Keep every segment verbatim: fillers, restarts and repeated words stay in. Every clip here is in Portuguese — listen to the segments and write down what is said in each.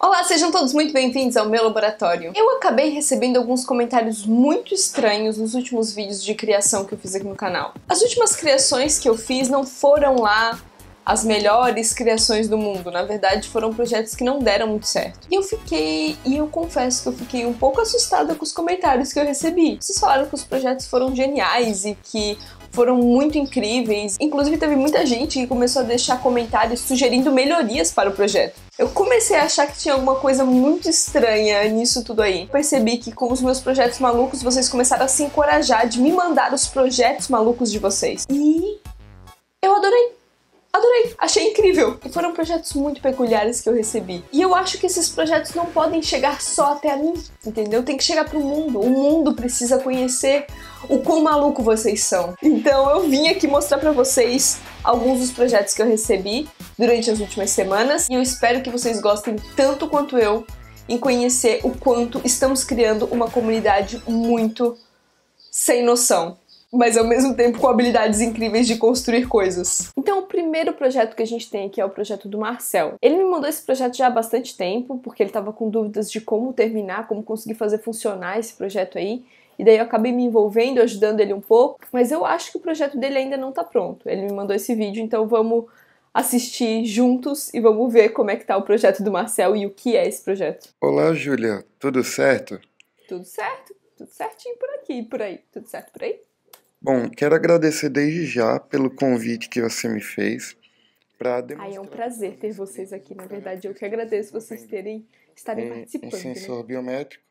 Olá, sejam todos muito bem-vindos ao meu laboratório. Eu acabei recebendo alguns comentários muito estranhos nos últimos vídeos de criação que eu fiz aqui no canal. As últimas criações que eu fiz não foram lá as melhores criações do mundo, na verdade foram projetos que não deram muito certo. E eu fiquei, e eu confesso que eu fiquei um pouco assustada com os comentários que eu recebi. Vocês falaram que os projetos foram geniais e que foram muito incríveis. Inclusive teve muita gente que começou a deixar comentários sugerindo melhorias para o projeto. Eu comecei a achar que tinha alguma coisa muito estranha nisso tudo aí. Percebi que com os meus projetos malucos vocês começaram a se encorajar de me mandar os projetos malucos de vocês. E eu adorei. Adorei, achei incrível. E foram projetos muito peculiares que eu recebi. E eu acho que esses projetos não podem chegar só até a mim, entendeu? Tem que chegar pro mundo. O mundo precisa conhecer o quão maluco vocês são. Então eu vim aqui mostrar pra vocês alguns dos projetos que eu recebi durante as últimas semanas. E eu espero que vocês gostem tanto quanto eu em conhecer o quanto estamos criando uma comunidade muito sem noção, mas ao mesmo tempo com habilidades incríveis de construir coisas. Então o primeiro projeto que a gente tem aqui é o projeto do Marcel. Ele me mandou esse projeto já há bastante tempo, porque ele estava com dúvidas de como terminar, como conseguir fazer funcionar esse projeto aí. E daí eu acabei me envolvendo, ajudando ele um pouco, mas eu acho que o projeto dele ainda não tá pronto. Ele me mandou esse vídeo, então vamos assistir juntos e vamos ver como é que tá o projeto do Marcel e o que é esse projeto. Olá, Júlia. Tudo certo? Tudo certo. Tudo certinho por aqui, por aí. Tudo certo por aí? Bom, quero agradecer desde já pelo convite que você me fez para demonstrar... Ah, é um prazer ter vocês aqui, na verdade. Eu que agradeço vocês terem, estarem um, participando. Um sensor, né, biométrico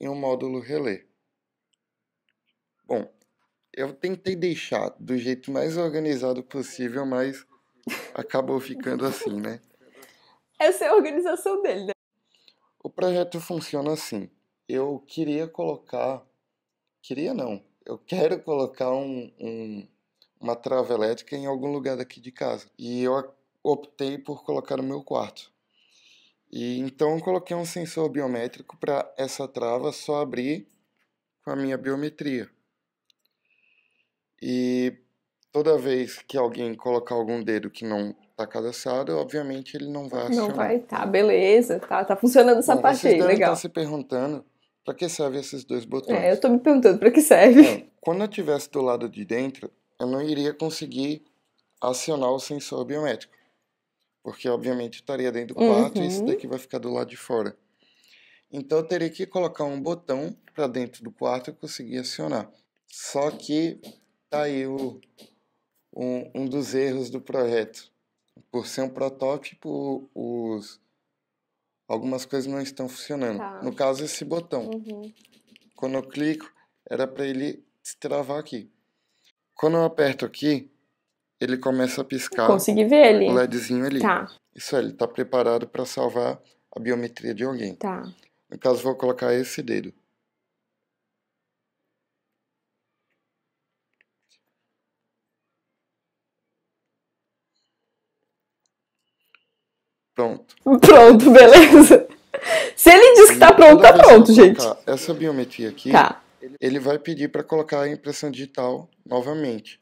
e um módulo relé. Bom, eu tentei deixar do jeito mais organizado possível, mas acabou ficando assim, né? Essa é a organização dele, né? O projeto funciona assim. Eu queria colocar... Queria não. Eu quero colocar um, um, uma trava elétrica em algum lugar daqui de casa. E eu optei por colocar no meu quarto. E então eu coloquei um sensor biométrico para essa trava só abrir com a minha biometria. E toda vez que alguém colocar algum dedo que não está cadastrado, obviamente ele não vai acionar. Não vai, tá, beleza, tá, tá funcionando essa Bom, parte aí, legal. Vocês devem estar se perguntando para que servem esses dois botões? É, eu tô me perguntando para que serve. É, quando eu estivesse do lado de dentro, eu não iria conseguir acionar o sensor biométrico, porque obviamente estaria dentro do quarto, uhum, e esse daqui vai ficar do lado de fora. Então eu teria que colocar um botão para dentro do quarto e conseguir acionar. Só que tá aí o, um, um dos erros do projeto. Por ser um protótipo, os... algumas coisas não estão funcionando. Tá. No caso, esse botão. Uhum. Quando eu clico, era para ele destravar aqui. Quando eu aperto aqui, ele começa a piscar. Consegui ver ele. O LEDzinho ali. Tá. Isso aí, ele está preparado para salvar a biometria de alguém. Tá. No caso, vou colocar esse dedo. Pronto. Pronto, beleza. Se ele diz que tá pronto, tá pronto, gente. Essa biometria aqui, tá, ele vai pedir para colocar a impressão digital novamente.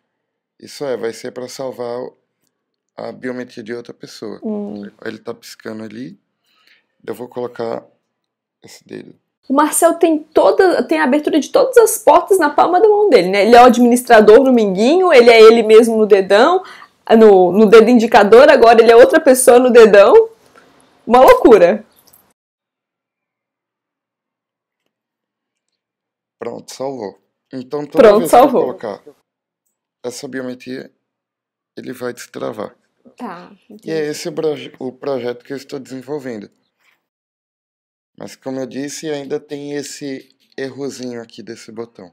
Isso é, vai ser para salvar a biometria de outra pessoa. Hum. Ele tá piscando ali. Eu vou colocar esse dedo. O Marcel tem, toda, tem a abertura de todas as portas na palma da mão dele, né? Ele é o administrador no minguinho, ele é ele mesmo no dedão. No, no dedo indicador, agora ele é outra pessoa no dedão. Uma loucura. Pronto, salvou. Então toda Pronto, vez salvou. que eu colocar essa biometria, ele vai destravar. Tá. Entendi. E é esse o, proje o projeto que eu estou desenvolvendo. Mas como eu disse, ainda tem esse errozinho aqui desse botão.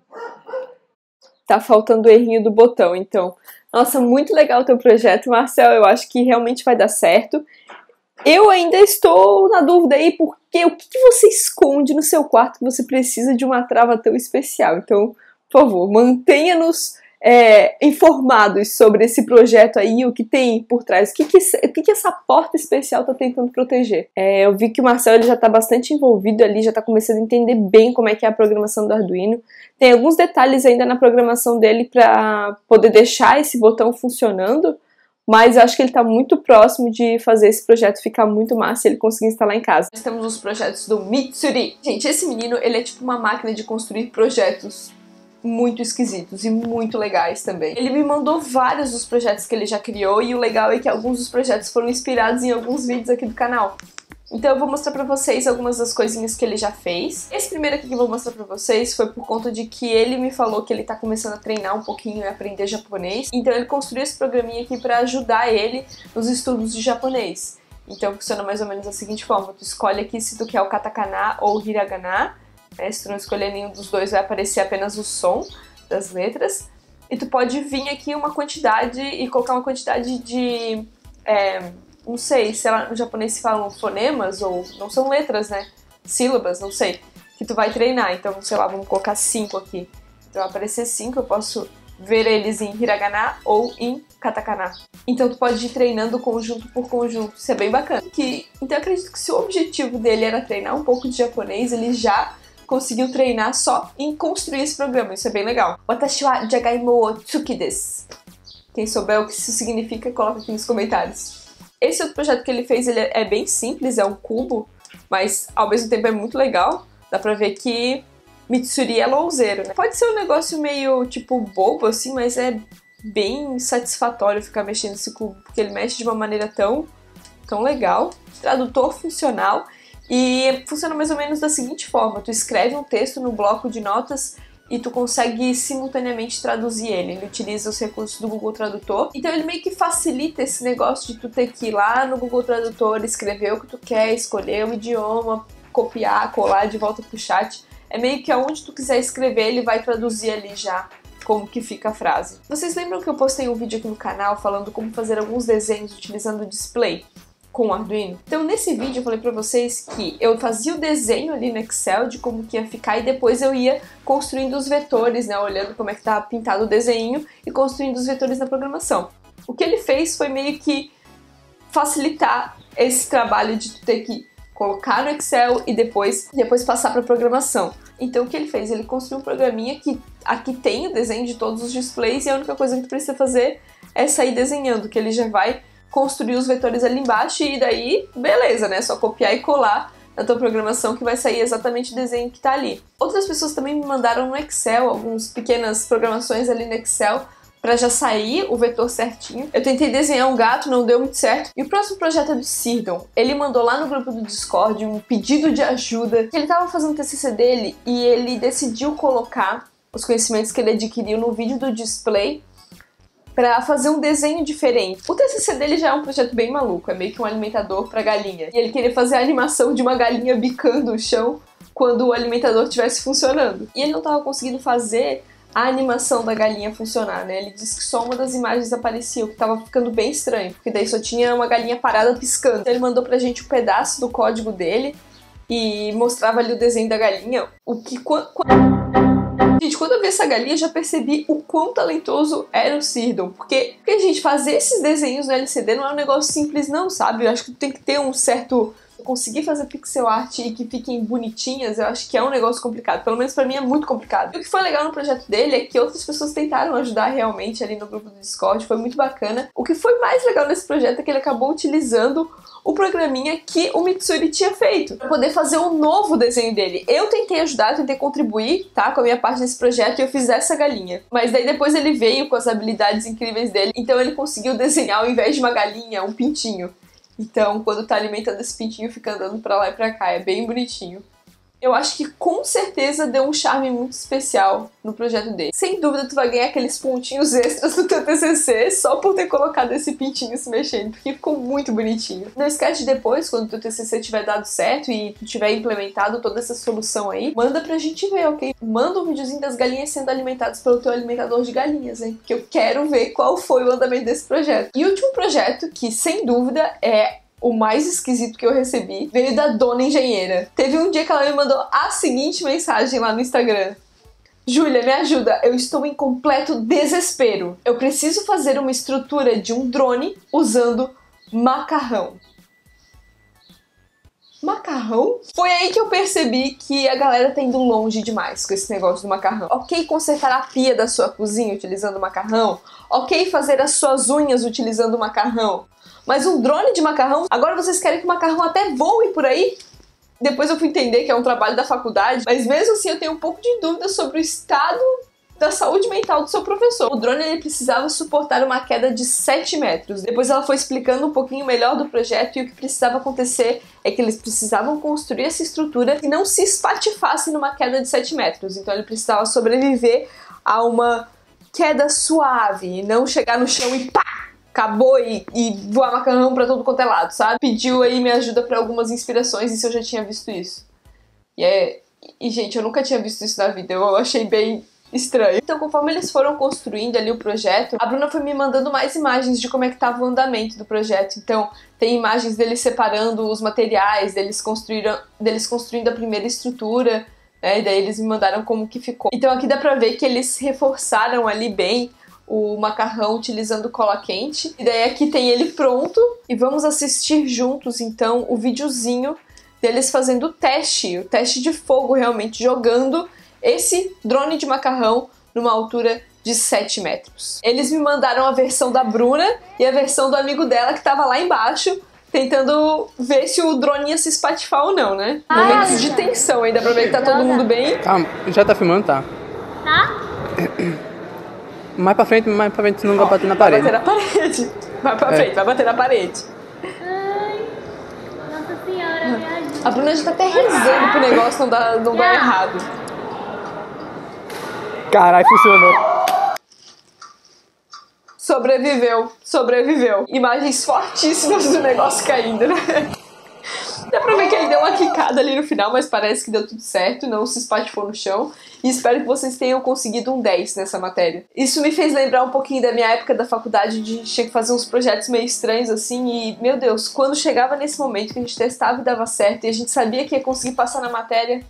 Tá faltando o errinho do botão, então. Nossa, muito legal o teu projeto, Marcel. Eu acho que realmente vai dar certo. Eu ainda estou na dúvida aí, porque o que, que você esconde no seu quarto que você precisa de uma trava tão especial? Então, por favor, mantenha-nos é, informados sobre esse projeto aí, o que tem por trás, o que, que, o que, que essa porta especial está tentando proteger. É, eu vi que o Marcel ele já está bastante envolvido ali, já está começando a entender bem como é que é a programação do Arduino. Tem alguns detalhes ainda na programação dele para poder deixar esse botão funcionando, mas eu acho que ele está muito próximo de fazer esse projeto ficar muito massa e ele conseguir instalar em casa. Nós temos os projetos do Mitsuri. Gente, esse menino, ele é tipo uma máquina de construir projetos muito esquisitos e muito legais também. Ele me mandou vários dos projetos que ele já criou e o legal é que alguns dos projetos foram inspirados em alguns vídeos aqui do canal. Então eu vou mostrar pra vocês algumas das coisinhas que ele já fez. Esse primeiro aqui que eu vou mostrar pra vocês foi por conta de que ele me falou que ele tá começando a treinar um pouquinho e aprender japonês. Então ele construiu esse programinha aqui pra ajudar ele nos estudos de japonês. Então funciona mais ou menos da seguinte forma. Tu escolhe aqui se tu quer o katakana ou o hiragana. É, se tu não escolher nenhum dos dois, vai aparecer apenas o som das letras. E tu pode vir aqui uma quantidade e colocar uma quantidade de... É, não sei, sei lá, no japonês se falam fonemas ou não são letras, né? Sílabas, não sei, que tu vai treinar. Então, sei lá, vamos colocar cinco aqui. Então, vai aparecer cinco, eu posso ver eles em hiragana ou em katakana. Então, tu pode ir treinando conjunto por conjunto, isso é bem bacana. Que, então, eu acredito que se o objetivo dele era treinar um pouco de japonês, ele já conseguiu treinar só em construir esse programa, isso é bem legal. Watashi wa jagaimo o tsuki desu. Quem souber o que isso significa, coloca aqui nos comentários. Esse outro projeto que ele fez, ele é bem simples, é um cubo, mas ao mesmo tempo é muito legal. Dá pra ver que Mitsuri é louzeiro, né? Pode ser um negócio meio, tipo, bobo, assim, mas é bem satisfatório ficar mexendo esse cubo, porque ele mexe de uma maneira tão, tão legal. Tradutor funcional, e funciona mais ou menos da seguinte forma. Tu escreve um texto no bloco de notas e tu consegue simultaneamente traduzir ele. Ele utiliza os recursos do Google Tradutor. Então ele meio que facilita esse negócio de tu ter que ir lá no Google Tradutor, escrever o que tu quer, escolher o idioma, copiar, colar de volta pro chat. É meio que aonde tu quiser escrever, ele vai traduzir ali já como que fica a frase. Vocês lembram que eu postei um vídeo aqui no canal falando como fazer alguns desenhos utilizando o display com o Arduino? Então nesse vídeo eu falei pra vocês que eu fazia o desenho ali no Excel de como que ia ficar e depois eu ia construindo os vetores, né, olhando como é que tá pintado o desenho e construindo os vetores na programação. O que ele fez foi meio que facilitar esse trabalho de tu ter que colocar no Excel e depois, depois passar pra programação. Então o que ele fez? Ele construiu um programinha que aqui tem o desenho de todos os displays e a única coisa que tu precisa fazer é sair desenhando, que ele já vai construir os vetores ali embaixo e daí, beleza, né? É só copiar e colar na tua programação que vai sair exatamente o desenho que tá ali. Outras pessoas também me mandaram no Excel algumas pequenas programações ali no Excel pra já sair o vetor certinho. Eu tentei desenhar um gato, não deu muito certo. E o próximo projeto é do Cirdon. Ele mandou lá no grupo do Discord um pedido de ajuda. Ele tava fazendo o T C C dele e ele decidiu colocar os conhecimentos que ele adquiriu no vídeo do display para fazer um desenho diferente. O T C C dele já é um projeto bem maluco, é meio que um alimentador para galinha. E ele queria fazer a animação de uma galinha bicando o chão quando o alimentador estivesse funcionando. E ele não estava conseguindo fazer a animação da galinha funcionar, né? Ele disse que só uma das imagens aparecia, o que estava ficando bem estranho, porque daí só tinha uma galinha parada piscando. Então ele mandou pra gente um pedaço do código dele e mostrava ali o desenho da galinha, o que... Gente, quando eu vi essa galinha, eu já percebi o quão talentoso era o Cirdon. Porque, porque, gente, fazer esses desenhos no L C D não é um negócio simples não, sabe? Eu acho que tem que ter um certo... Conseguir fazer pixel art e que fiquem bonitinhas, eu acho que é um negócio complicado. Pelo menos pra mim é muito complicado. E o que foi legal no projeto dele é que outras pessoas tentaram ajudar realmente ali no grupo do Discord. Foi muito bacana. O que foi mais legal nesse projeto é que ele acabou utilizando o programinha que o Mitsuri tinha feito para poder fazer um novo desenho dele. Eu tentei ajudar, eu tentei contribuir, tá, com a minha parte nesse projeto e eu fiz essa galinha. Mas daí depois ele veio com as habilidades incríveis dele, então ele conseguiu desenhar ao invés de uma galinha, um pintinho. Então, quando tá alimentando esse pintinho, fica andando pra lá e pra cá, é bem bonitinho. Eu acho que com certeza deu um charme muito especial no projeto dele. Sem dúvida tu vai ganhar aqueles pontinhos extras do teu T C C só por ter colocado esse pintinho se mexendo, porque ficou muito bonitinho. Não esquece depois, quando o teu T C C tiver dado certo e tu tiver implementado toda essa solução aí, manda pra gente ver, ok? Manda um videozinho das galinhas sendo alimentadas pelo teu alimentador de galinhas, hein? Porque eu quero ver qual foi o andamento desse projeto. E o último projeto, que sem dúvida é... o mais esquisito que eu recebi, veio da dona engenheira. Teve um dia que ela me mandou a seguinte mensagem lá no Instagram. Júlia, me ajuda, eu estou em completo desespero. Eu preciso fazer uma estrutura de um drone usando macarrão. macarrão? Foi aí que eu percebi que a galera tá indo longe demais com esse negócio do macarrão. Ok consertar a pia da sua cozinha utilizando macarrão, ok fazer as suas unhas utilizando macarrão, mas um drone de macarrão? Agora vocês querem que o macarrão até voe por aí? Depois eu fui entender que é um trabalho da faculdade, mas mesmo assim eu tenho um pouco de dúvida sobre o estado da saúde mental do seu professor. O drone ele precisava suportar uma queda de sete metros. Depois ela foi explicando um pouquinho melhor do projeto, e o que precisava acontecer é que eles precisavam construir essa estrutura que não se espatifasse numa queda de sete metros. Então ele precisava sobreviver a uma queda suave, e não chegar no chão e pá! Acabou e, e voar macarrão pra todo quanto é lado, sabe? Pediu aí minha ajuda pra algumas inspirações, e se eu já tinha visto isso. E, é, e gente, eu nunca tinha visto isso na vida, eu achei bem estranho. Então, conforme eles foram construindo ali o projeto, a Bruna foi me mandando mais imagens de como é que tava o andamento do projeto. Então, tem imagens deles separando os materiais, deles, construíram, deles construindo a primeira estrutura, né? E daí eles me mandaram como que ficou. Então aqui dá pra ver que eles reforçaram ali bem o macarrão utilizando cola quente. E daí aqui tem ele pronto, e vamos assistir juntos então o videozinho deles fazendo o teste, o teste de fogo, realmente jogando esse drone de macarrão numa altura de sete metros. Eles me mandaram a versão da Bruna e a versão do amigo dela que estava lá embaixo, tentando ver se o drone ia se espatifar ou não, né? Ah, momentos é, de tensão ainda, pra ver que tá todo mundo bem. Tá, já tá filmando, tá? Tá? Mais pra frente, mais pra frente, você não vai bater na parede. Vai bater na parede. Vai pra frente, é. vai bater na parede. Ai, Nossa Senhora, me ajuda. A Bruna já tá até rezando pro negócio não dar, não dar errado. Caralho, funcionou. Sobreviveu, sobreviveu. Imagens fortíssimas do negócio caindo, né? Dá pra ver que aí deu uma quicada ali no final, mas parece que deu tudo certo, não se espatifou no chão. E espero que vocês tenham conseguido um dez nessa matéria. Isso me fez lembrar um pouquinho da minha época da faculdade, de a gente tinha que fazer uns projetos meio estranhos assim, e meu Deus, quando chegava nesse momento que a gente testava e dava certo, e a gente sabia que ia conseguir passar na matéria,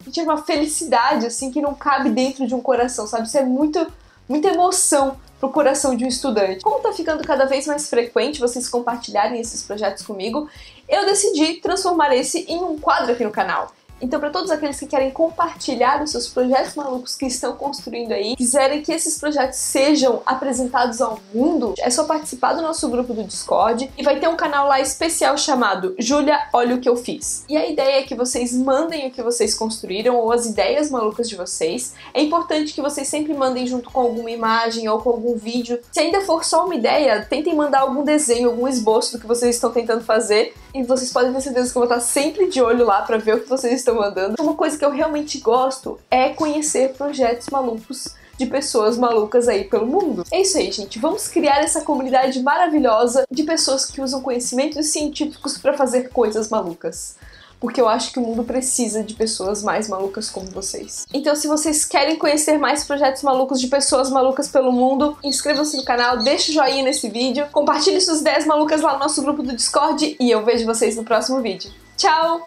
a gente tinha uma felicidade assim que não cabe dentro de um coração, sabe? Isso é muito, muita emoção pro coração de um estudante. Como tá ficando cada vez mais frequente vocês compartilharem esses projetos comigo, eu decidi transformar esse em um quadro aqui no canal. Então, para todos aqueles que querem compartilhar os seus projetos malucos que estão construindo aí, quiserem que esses projetos sejam apresentados ao mundo, é só participar do nosso grupo do Discord, e vai ter um canal lá especial chamado Júlia, Olha o que eu fiz. E a ideia é que vocês mandem o que vocês construíram ou as ideias malucas de vocês. É importante que vocês sempre mandem junto com alguma imagem ou com algum vídeo. Se ainda for só uma ideia, tentem mandar algum desenho, algum esboço do que vocês estão tentando fazer, e vocês podem ter certeza que eu vou estar sempre de olho lá para ver o que vocês estão mandando. Uma coisa que eu realmente gosto é conhecer projetos malucos de pessoas malucas aí pelo mundo. É isso aí, gente. Vamos criar essa comunidade maravilhosa de pessoas que usam conhecimentos científicos para fazer coisas malucas, porque eu acho que o mundo precisa de pessoas mais malucas como vocês. Então, se vocês querem conhecer mais projetos malucos de pessoas malucas pelo mundo, inscrevam-se no canal, deixa o joinha nesse vídeo, compartilhe suas ideias malucas lá no nosso grupo do Discord, e eu vejo vocês no próximo vídeo. Tchau!